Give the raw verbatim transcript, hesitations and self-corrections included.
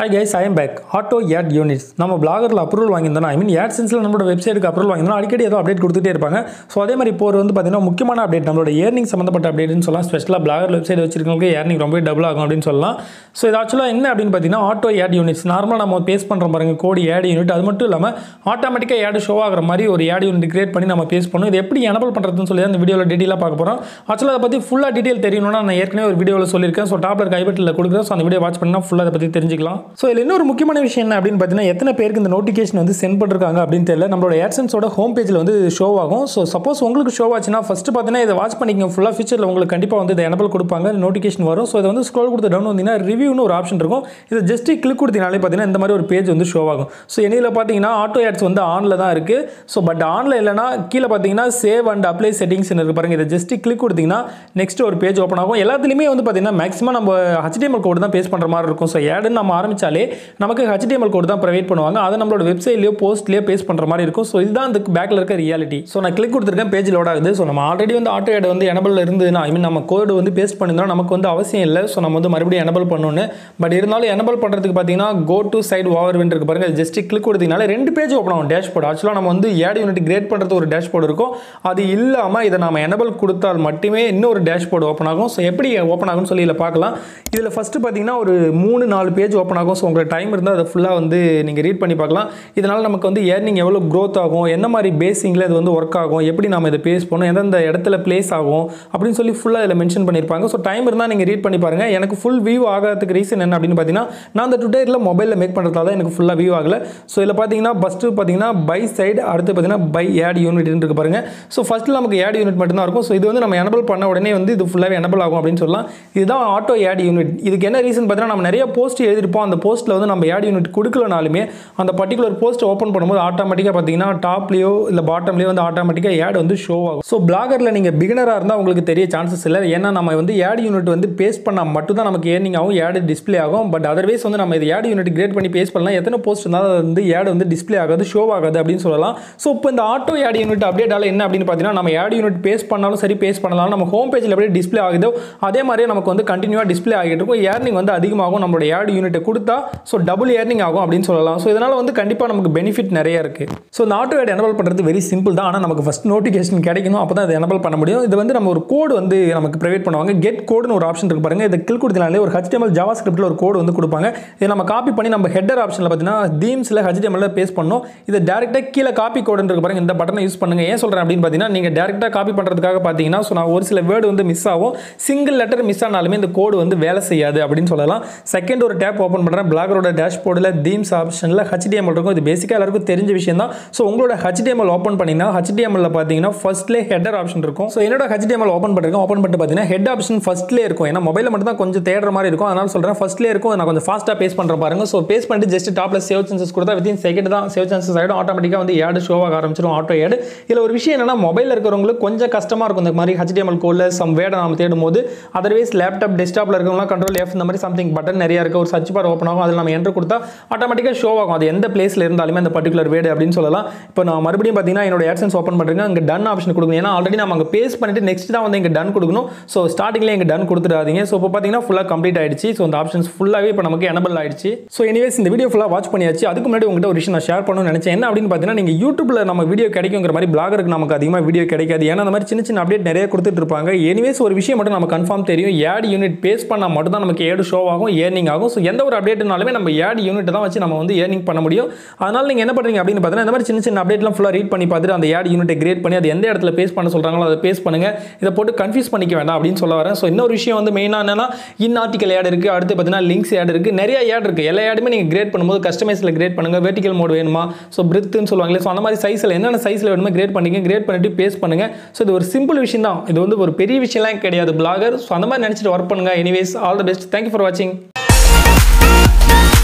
Hi guys, I am back. Auto ad units. நம்ம Bloggerல approval வாங்கியிருந்தோம். I mean AdSenseல நம்மளோட வெப்சைட்டுக்கு approval வாங்கியிருந்தோம். அடிக்கடி ஏதோ அப்டேட் கொடுத்துட்டே இருப்பாங்க. ஸோ அதே மாதிரி இப்போ ஒரு வந்து பார்த்தீங்கன்னா முக்கியமான அப்டேட், நம்மளோட ஏர்னிங் சம்மந்தப்பட்ட அப்டேட்னு சொல்லலாம். ஸ்பெஷலாக Blogger வெப்சைட் வச்சிருக்கவங்களுக்கு ஏர்னிங் ரொம்ப டபுள் ஆகும் அப்படின்னு சொல்லலாம். ஸோ இது ஆக்சுவலாக என்ன அப்படின்னு பார்த்தீங்கன்னா ஆட்டோ ad units. நார்மலாக நம்ம பேஸ் பண்ணுற பாருங்க கோடி ad unit, அது மட்டும் இல்லாமல் ஆட்டோமேட்டிக்காக ad ஷோ ஆகிற மாதிரி ஒரு ad unit கிரியேட் பண்ணி நம்ம பேஸ் பண்ணணும். இது எப்படி எனபிள் பண்ணுறதுன்னு சொல்லி அந்த வீடியோவில் டீட்டெயிலாக பார்க்க போகிறோம். ஆக்சுவலாக அதை பற்றி ஃபுல்லாக டீட்டெயில் தெரியணும்னா நான் ஏற்கனவே ஒரு வீடியோவில் சொல்லியிருக்கேன். ஸோ டாப்ல கைபட்டில் கொடுக்குறேன். ஸோ அந்த வீடியோ வாட்ச் பண்ணால் ஃபுல்லாக அதை பற்றி தெரிஞ்சுக்கலாம். ஸோ இதில் இன்னொரு முக்கியமான விஷயம் என்ன அப்படின்னு பார்த்தீங்கன்னா எத்தனை பேருக்கு இந்த நோட்டிஃபிகேஷன் வந்து சென்ட் பண்ணிருக்காங்க அப்படின்னு தெரியல. நம்மளோட AdSenseோட ஹோம் பேஜில் வந்து ஷோ ஆகும். ஸோ சப்போஸ் உங்களுக்கு ஷோ ஆச்சுன்னா ஃபஸ்ட்டு பார்த்தீங்கன்னா இதை வாட்ச் பண்ணிக்கோங்க. ஃபுல்லாக ஃபியூச்சரில் உங்களுக்கு கண்டிப்பாக வந்து இதை எனபிள் கொடுப்பாங்க, நோட்டிஃபிகேஷன் வரும். ஸோ இதை வந்து ஸ்க்ரோல் கொடுத்து டவுன் வந்தீங்கன்னா ரிவ்யூன்னு ஒரு ஆப்ஷன் இருக்கும். இதை ஜஸ்ட் கிளிக் கொடுத்தீங்கனாலே பார்த்தீங்கன்னா இந்த மாதிரி ஒரு பேஜ் வந்து ஷோ ஆகும். ஸோ இதில் பார்த்தீங்கன்னா ஆட்டோ ஆட்ஸ் வந்து ஆனில் தான் இருக்குது. ஸோ பட் ஆனில் இல்லைனா கீழே பார்த்தீங்கன்னா சேவ் அண்ட் அப்ளை செட்டிங்ஸ் இருக்கு பாருங்க. இதை ஜஸ்ட் கிளிக் கொடுத்தீங்கன்னா நெக்ஸ்ட் ஒரு பேஜ் ஓப்பன் ஆகும். எல்லாத்துலேயுமே வந்து பார்த்தீங்கன்னா மேக்ஸிமம் நம்ம H T M L கோடு தான் பேஸ் பண்ணுற மாதிரி இருக்கும். ஸோ ஆடுன்னு நம்ம ஆரம்பிச்சு நமக்கு H T M L code தான் ப்ரொவைட் பண்ணுவாங்க. அதை நம்மளோட வெப்சைட்லயோ போஸ்ட்லயோ பேஸ்ட் பண்ற மாதிரி இருக்கும். ஸோ இதுதான் அந்த பேக்ல இருக்க ரியாலிட்டி. ஸோ நான் கிளிக் கொடுத்துருக்கேன், பேஜ் லோட் ஆகுது. ஸோ நம்ம ஆல்ரெடி வந்து ஆட்டோ ஆட் வந்து எனபிள் இருந்ததுன்னா ஐ மீன் நம்ம கோடு வந்து பேஸ்ட் பண்ணியிருந்தோம், நமக்கு வந்து அவசியம் இல்லை. ஸோ நம்ம வந்து மறுபடியும் எனபிள் பண்ணணும்னு பட் இருந்தாலும் எனபிள் பண்ணுறதுக்கு பார்த்தீங்கன்னா go to site overview இருக்கு பாருங்க. ஜஸ்ட் கிளிக் கொடுத்தீங்கனால ரெண்டு பேஜ் ஓப்பன் ஆகும். டேஷ்போர்ட் ஆக்சுவலாக நம்ம வந்து ஆட் யூனிட் கிரியேட் பண்ணுறது ஒரு டேஷ்போர்ட் இருக்கும். அது இல்லாமல் இதை நம்ம எனபிள் கொடுத்தால் மட்டுமே இன்னொரு டேஷ்போர்ட் ஓப்பன் ஆகும். ஸோ எப்படி ஓப்பன் ஆகும்னு சொல்லி இதில் பார்க்கலாம். இதில் ஃபர்ஸ்ட் பார்த்தீங்கன்னா ஒரு மூணு நாலு பேஜ் ஓப்பன் ஆகும். ஸோ உங்களுக்கு டைம் இருந்தால் அதை ஃபுல்லாக வந்து நீங்கள் ரீட் பண்ணி பார்க்கலாம். இதனால் நமக்கு வந்து ஏர்னிங் எவ்வளோ க்ரோத் ஆகும், என்ன மாதிரி பேஸிங்கில் இது வந்து ஒர்க் ஆகும், எப்படி நம்ம இதை பேஸ் பண்ணணும், எந்தெந்த இடத்துல பிளேஸ் ஆகும் அப்படின்னு சொல்லி ஃபுல்லாக இதில் மென்ஷன் பண்ணியிருப்பாங்க. ஸோ டைம் இருந்தால் நீங்கள் ரீட் பண்ணி பாருங்கள். எனக்கு ஃபுல் வியூ ஆகிறதுக்கு ரீசன் என்ன அப்படின்னு பார்த்தீங்கன்னா நான் அந்த டுடேரில் மொபைலில் மேக் பண்ணுறதால எனக்கு ஃபுல்லாக வியூ ஆகலை. ஸோ இதில் பார்த்தீங்கன்னா ஃபஸ்ட்டு பார்த்தீங்கன்னா பை சைடு, அடுத்து பார்த்தீங்கன்னா பை ஆட் யூனிட் இருக்கு பாருங்கள். ஸோ ஃபஸ்ட்டில் நமக்கு ஆட் யூனிட் மட்டும்தான் இருக்கும். ஸோ இது வந்து நம்ம எனபிள் பண்ண உடனே வந்து இது ஃபுல்லாகவே எனபிள் ஆகும் அப்படின்னு சொல்லலாம். இதுதான் ஆட்டோ ஆட் யூனிட். இதுக்கு என்ன ரீசன் பார்த்தீங்கன்னா நம்ம நிறைய போஸ்ட் எழுதியிருப்போம். அந்த போஸ்ட்டில் வந்து நம்ம ஆட் யூனிட் கொடுக்கலனாலுமே அந்த பர்டிகுலர் போஸ்ட் ஓப்பன் பண்ணும்போது ஆட்டோமேட்டிக்காக பார்த்தீங்கன்னா டாப்லேயோ இல்லை பாட்டம்லேயோ வந்து ஆட்டோமேட்டிக்காக ஆட் வந்து ஷோ ஆகும். ஸோ பிளாகரில் நீங்கள் பிகினராக இருந்தால் உங்களுக்கு தெரிய சான்சஸ் இல்லை. ஏன்னா நம்ம வந்து ஆட் யூனிட் வந்து பேஸ்ட் பண்ணால் மட்டும்தான் நமக்கு ஏர்னிங் ஆகும், ஆட் டிஸ்பிளே ஆகும். பட் அதர்வைஸ் வந்து நம்ம இது ஆட் யூனிட் கிரியேட் பண்ணி பேஸ்ட் பண்ணலாம். எத்தனை போஸ்ட் இருந்தாலும் அது வந்து ஆட் வந்து டிஸ்பிளே ஆகாது, ஷோ ஆகாது அப்படின்னு சொல்லலாம். ஸோ இப்போ இந்த ஆட்டோ ஆட் யூனிட் அப்டேட்டால் என்ன அப்படின்னு பார்த்தீங்கன்னா நம்ம ஆட் யூனிட் பேஸ்ட் பண்ணாலும் சரி, பேஸ்ட் பண்ணலாம், நம்ம ஹோம் பேஜில் எப்படி டிஸ்பிளே ஆகுதோ அதே மாதிரி நமக்கு வந்து கண்டினியூவாக டிஸ்பிளே ஆகிட்டு இருக்கும். ஏர்னிங் வந்து அதிகமாகும். நம்மளோட ஆட் யூனிட்டை கொடுத்தா ஸோ டபுள் ஏர்னிங் ஆகும் அப்படின்னு சொல்லலாம். ஸோ இதனால் வந்து கண்டிப்பாக நமக்கு பெனிஃபிட் நிறையா இருக்குது. ஸோ இந்த ஆட்டோ ஆட் எனபிள் பண்ணுறது வெரி சிம்பிள் தான். ஆனால் நமக்கு ஃபஸ்ட் நோட்டிஃபிகேஷன் கிடைக்கணும், அப்போ தான் அதை எனபிள் பண்ண முடியும். இது வந்து நம்ம ஒரு கோடு வந்து நமக்கு ப்ரொவைட் பண்ணுவாங்க. கெட் கோடுன்னு ஒரு ஆப்ஷன் இருக்கு பாருங்க. இதை கிளிக் கொடுத்தனாலே ஒரு H T M L ஜாவா ஸ்கிரிப்டில் ஒரு கோடு வந்து கொடுப்பாங்க. இதை நம்ம காப்பி பண்ணி நம்ம ஹெட்டர் ஆப்ஷனில் பார்த்தீங்கன்னா தீம்ஸில் H T M L paste பண்ணணும். இதை டேரெக்டாக கீழே காப்பி கோடுன்னு இருக்கு பாருங்க. இந்த பட்டனை யூஸ் பண்ணுங்க. ஏன் சொல்கிறேன் அப்படின்னு பார்த்தீங்கன்னா நீங்கள் டேரெக்டாக காப்பி பண்ணுறதுக்காக பார்த்தீங்கன்னா ஸோ நான் ஒரு சில வேர்டு வந்து மிஸ் ஆகும். சிங்கிள் லெட்டர் மிஸ் ஆனாலுமே இந்த கோடு வந்து வேலை செய்யாது அப்படின்னு சொல்லலாம். செகண்ட் ஒரு டேப் ஓப்பன் பண்ணுறேன், பிளாகரோட டேஷ்போர்டில் தீம்ஸ் ஆப்ஷனில் H T M L இருக்கும். இது பேசிக்காக எல்லாருக்கும் தெரிஞ்ச விஷயம் தான். ஸோ உங்களோட H T M L open பண்ணிங்கன்னா H T M L பார்த்தீங்கன்னா ஃபர்ஸ்ட்லேயே ஹெட்டர் ஆப்ஷன் இருக்கும். ஸோ என்னோட H T M L open பண்ணிருக்கேன். ஓப்பன் பண்ணிட்டு பார்த்தீங்கன்னா ஹெட் ஆப்ஷன் ஃபர்ஸ்ட்லேயே இருக்கும். ஏன்னா மொபைலில் மட்டும் தான் கொஞ்சம் தேடுற மாதிரி இருக்கும், அதனால் சொல்கிறேன் ஃபர்ஸ்ட்லேயே இருக்கும். நான் கொஞ்சம் ஃபாஸ்ட்டாக பேஸ்ட் பண்ணுற பாருங்க. ஸோ பேஸ்ட் பண்ணிட்டு ஜஸ்ட் டாப்பில் சேவ் சான்சஸ் கொடுத்தா வித்தின் செகண்ட் தான் சேவ் சான்சஸ் ஆகிடும். ஆட்டோமேட்டிக்காக வந்து ஆட் ஷோ ஆக ஆரம்பிச்சிடும் ஆட்டோ ஆட். இதில் ஒரு விஷயம் என்னன்னா மொபைலில் இருக்கிறவங்களுக்கு கொஞ்சம் கஷ்டமாக இருக்கும் இந்த மாதிரி H T M L கோடில் சம் வேர்டை நம்ம தேடும் போது. அதர்வைஸ் லேப்டாப் டெஸ்க்டாப்பில் இருக்கிறவங்களாம் கண்ட்ரோல் எஃப் இந்த மாதிரி சம்திங் பட்டன் நிறையா இருக்குது. ஒரு சர்ச் பார் ஓப்பன் ஆகும், அதில் நம்ம என்ட்ரு கொடுத்தா ஆட்டோமேட்டிக்காக ஷோ ஆகும். அது எந்த பிளேஸில் இருந்தாலுமே அந்த பர்டிகுலர் வேர்டு அப்படின்னு சொல்லலாம். இப்போ நான் மறுபடியும் பார்த்தீங்கன்னா என்னோட AdSense ஓப்பன் பண்ணுறீங்க, அங்கே டன் ஆப்ஷன் கொடுக்கணும். ஏன்னா ஆல்ரெடி நம்ம அங்கே பேஸ்ட் பண்ணிட்டு நெக்ஸ்ட் தான் வந்து இங்கே டன் கொடுக்கணும். ஸோ ஸ்டார்டிங்லேயே இங்கே டன் கொடுத்துடாதீங்க. ஸோ இப்போ பார்த்தீங்கன்னா ஃபுல்லாக கம்ப்ளீட் ஆயிடுச்சு. ஸோ அந்த ஆப்ஷன்ஸ் ஃபுல்லாகவே இப்போ நமக்கு எனபிள் ஆயிடுச்சு. ஸோ எனிவேஸ் இந்த வீடியோ ஃபுல்லாக வாட்ச் பண்ணியாச்சு. அதுக்கு முன்னாடி உங்கள்கிட்ட ஒரு விஷயம் நான் ஷேர் பண்ணணும்னு நினச்சேன். என்ன அப்படின்னு பார்த்தீங்கன்னா நீங்கள் யூடியூப்ல நம்ம வீடியோ கிடைக்குங்கிற மாதிரி பிளாகருக்கு நமக்கு அதிகமாக வீடியோ கிடைக்காது. ஏன்னா அந்த மாதிரி சின்ன சின்ன அப்டேட் நிறைய கொடுத்துட்டு இருப்பாங்க. எனிவேஸ் ஒரு விஷயம் மட்டும் நம்ம கன்ஃபார்ம் தெரியும், ஆட் யூனிட் பேஸ்ட் பண்ணால் மட்டும் தான் நமக்கு ஆட் ஷோ ஆகும், ஏர்னிங் ஆகும். ஸோ எந்த ஒரு அப்டேட்னாலுமே நம்ம ஆட் யூனிட் தான் வச்சு நம்ம வந்து ஏர்னிங் பண்ண முடியும். அதனால நீங்கள் என்ன பண்ணுறீங்க அப்படின்னு பார்த்தீங்கன்னா இந்த மாதிரி சின்ன சின்ன அப்டேட்லாம் ஃபுல்லாக ரீட் பண்ணி பார்த்துட்டு அந்த ஆட் யூனிட்டை கிரியேட் பண்ணி அது எந்த இடத்துல பேஸ்ட் பண்ண சொல்கிறாங்களோ அதை பேஸ்ட் பண்ணுங்கள். இதை போட்டு கன்ஃபியூஸ் பண்ணிக்க வேண்டாம் அப்படின்னு சொல்ல வரேன். ஸோ இன்னொரு விஷயம் வந்து மெயினாக என்னன்னா இன் ஆர்டிகல் ஆட் இருக்குது, அடுத்து பார்த்தீங்கன்னா லிங்க்ஸ் ஆட் இருக்குது, நிறைய ஆட் இருக்குது. எல்லா ஆடுமே நீங்கள் கிரியேட் பண்ணும்போது கஸ்டமைஸில் கிரியேட் பண்ணுங்கள். வெர்டிகல் மோட் வேணுமா, ஸோ பிரித்துன்னு சொல்லுவாங்களே, ஸோ அந்த மாதிரி சைஸில் என்னென்ன சைஸில் வேணுமோ கிரியேட் பண்ணிக்க, கிரியேட் பண்ணிட்டு பேஸ்ட் பண்ணுங்கள். ஸோ இது ஒரு சிம்பிள் விஷயம் தான், இது வந்து ஒரு பெரிய விஷயம்லாம் கிடையாது பிளாகர். ஸோ அந்த மாதிரி நினச்சிட்டு ஒர்க் பண்ணுங்கள். Anyways all the best. Thank you for வாட்சிங்.